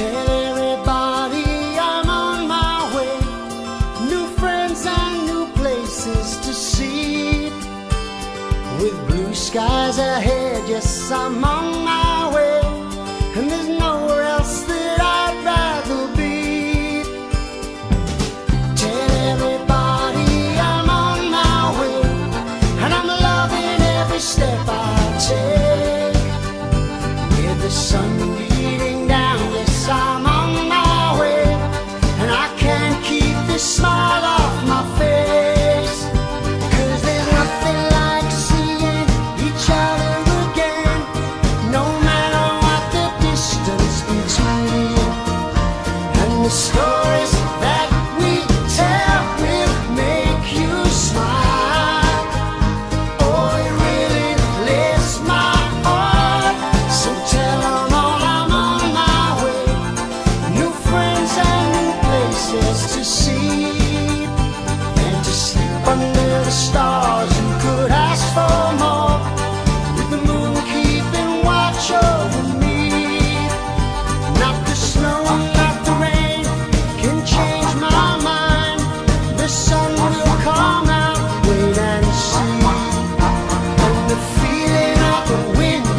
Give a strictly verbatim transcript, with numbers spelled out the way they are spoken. Tell everybody I'm on my way. New friends and new places to see. With blue skies ahead, yes, I'm on my way. And there's nowhere else that I'd rather be. Tell everybody I'm on my way. And I'm loving every step I take. With the sun beating down, yes, I'm on my way. And I can't keep this smile off my face. Stories that we tell will make you smile. Oh, it really lifts my heart. So tell them all I'm on my way. New friends and new places to see. And to sleep under the stars, who could ask for more? With the moon keeping watch over me. Not the snow, not the rain change my mind. The sun will come out, wait and see. And the feeling of the wind